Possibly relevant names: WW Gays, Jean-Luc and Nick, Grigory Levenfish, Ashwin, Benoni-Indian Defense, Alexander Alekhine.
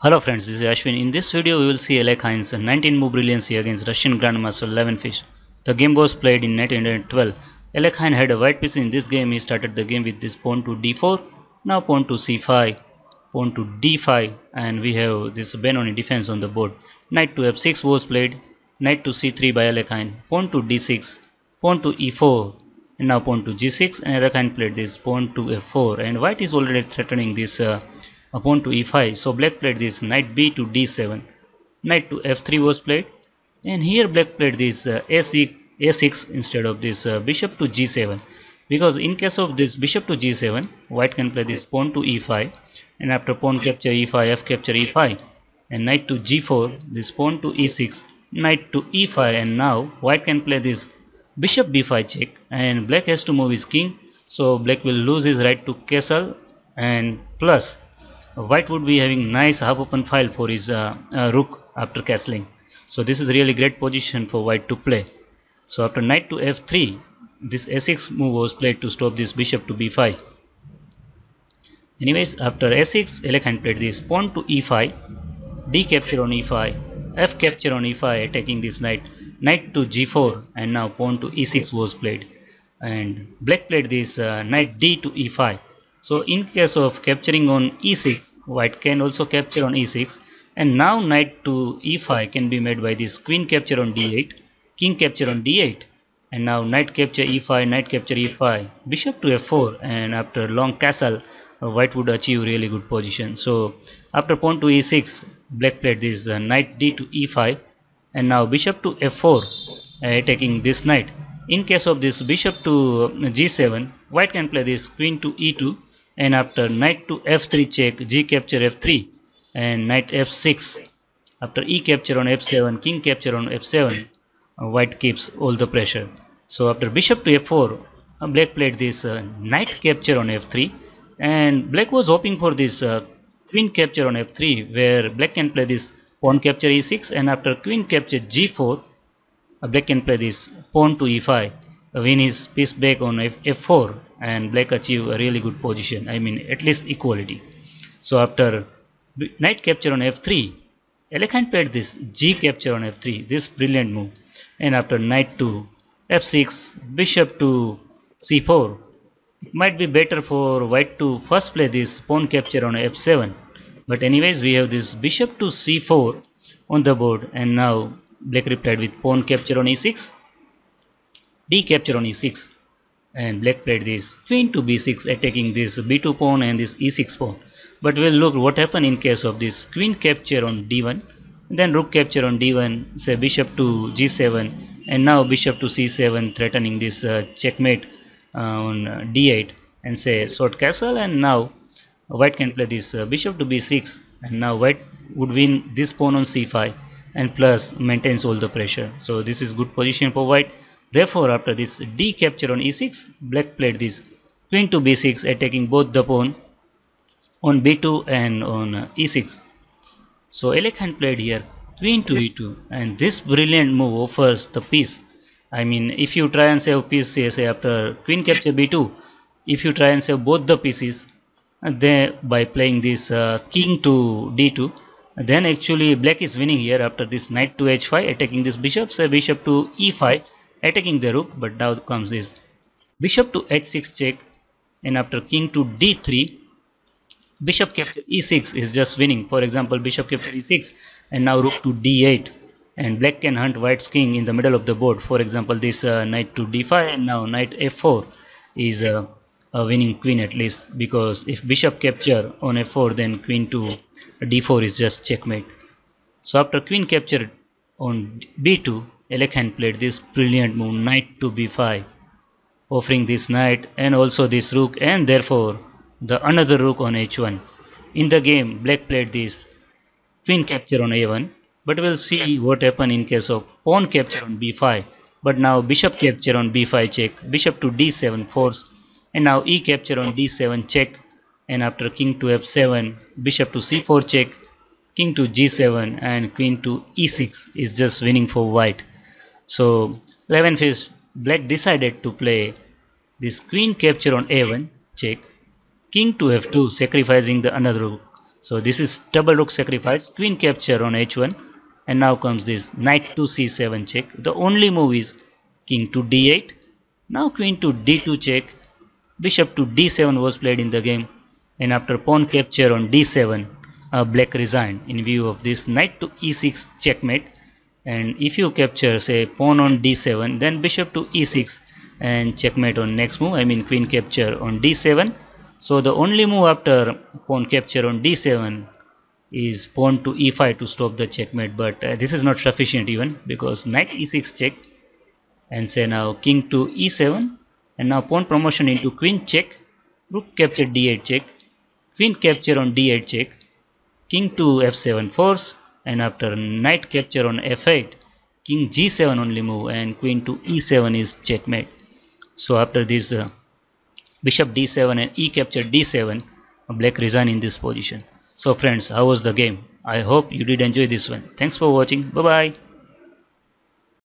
Hello friends, this is Ashwin. In this video we will see Alekhine's 19-move brilliancy against Russian Grandmaster Levenfish. The game was played in 1912. Alekhine had a white piece in this game. He started the game with this pawn to d4, now pawn to c5, pawn to d5, and we have this Benoni defense on the board. Knight to f6 was played, knight to c3 by Alekhine, pawn to d6, pawn to e4, and now pawn to g6, and Alekhine played this pawn to f4, and white is already threatening this pawn to e5, so black played this knight b to d7, knight to f3 was played, and here black played this a6 instead of this bishop to g7, because in case of this bishop to g7, white can play this pawn to e5, and after pawn capture e5, f capture e5, and knight to g4, this pawn to e6, knight to e5, and now white can play this bishop b5 check, and black has to move his king, so black will lose his right to castle, and plus white would be having nice half open file for his rook after castling. So this is really great position for white to play. So after knight to f3, this a6 move was played to stop this bishop to b5. Anyways, after a6, Alekhine played this pawn to e5, d capture on e5, f capture on e5, attacking this knight, knight to g4, and now pawn to e6 was played, and black played this knight d to e5. So in case of capturing on e6, white can also capture on e6, and now knight to e5 can be made by this queen capture on d8, king capture on d8, and now knight capture e5, knight capture e5, bishop to f4, and after long castle, white would achieve really good position. So after pawn to e6, black played this knight d to e5, and now bishop to f4, attacking this knight. In case of this bishop to g7, white can play this queen to e2, and after knight to f3 check, g capture f3, and knight f6, after e capture on f7, king capture on f7, white keeps all the pressure. So after bishop to f4, black played this knight capture on f3, and black was hoping for this queen capture on f3, where black can play this pawn capture e6, and after queen capture g4, black can play this pawn to e5, win his piece back on f4, and black achieve a really good position, I mean at least equality. So after knight capture on f3, Alekhine played this g capture on f3, this brilliant move, and after knight to f6, bishop to c4, it might be better for white to first play this pawn capture on f7, but anyways we have this bishop to c4 on the board, and now black replied with pawn capture on e6, d capture on e6, and black played this queen to b6, attacking this b2 pawn and this e6 pawn. But we'll look what happened in case of this queen capture on d1, then rook capture on d1, say bishop to g7, and now bishop to c7, threatening this checkmate on d8, and say short castle, and now white can play this bishop to b6, and now white would win this pawn on c5, and plus maintains all the pressure. So this is good position for white. Therefore after this d capture on e6, black played this queen to b6, attacking both the pawn on b2 and on e6. So Alekhine played here queen to e2, and this brilliant move offers the piece. I mean, if you try and save piece, say after queen capture b2, if you try and save both the pieces, and then by playing this king to d2, then actually black is winning here after this knight to h5, attacking this bishop, say bishop to e5, attacking the rook, but now comes this bishop to h6 check, and after king to d3, bishop capture e6 is just winning. For example, bishop capture e6, and now rook to d8, and black can hunt white's king in the middle of the board. For example, this knight to d5, and now knight f4 is a winning queen, at least, because if bishop capture on f4, then queen to d4 is just checkmate. So after queen capture on b2, Alekhine played this brilliant move knight to b5, offering this knight and also this rook, and therefore the another rook on h1. In the game, black played this queen capture on a1, but we'll see what happened in case of pawn capture on b5. But now bishop capture on b5 check, bishop to d7 force, and now e capture on d7 check, and after king to f7, bishop to c4 check, king to g7, and queen to e6 is just winning for white. So Levenfish, black decided to play this queen capture on a1 check, king to f2, sacrificing the another rook, So this is double rook sacrifice, queen capture on h1, and now comes this knight to c7 check. The only move is king to d8. Now queen to d2 check, bishop to d7 was played in the game, and after pawn capture on d7, black resigned in view of this knight to e6 checkmate. And if you capture say pawn on d7, then bishop to e6 and checkmate on next move, I mean queen capture on d7. So the only move after pawn capture on d7 is pawn to e5 to stop the checkmate, but this is not sufficient even, because knight e6 check, and say now king to e7, and now pawn promotion into queen check, rook capture d8 check, queen capture on d8 check, king to f7 force, and after knight capture on f8, king g7 only move, and queen to e7 is checkmate. So after this bishop d7 and e capture d7, black resign in this position. So friends, how was the game? I hope you did enjoy this one. Thanks for watching. Bye bye.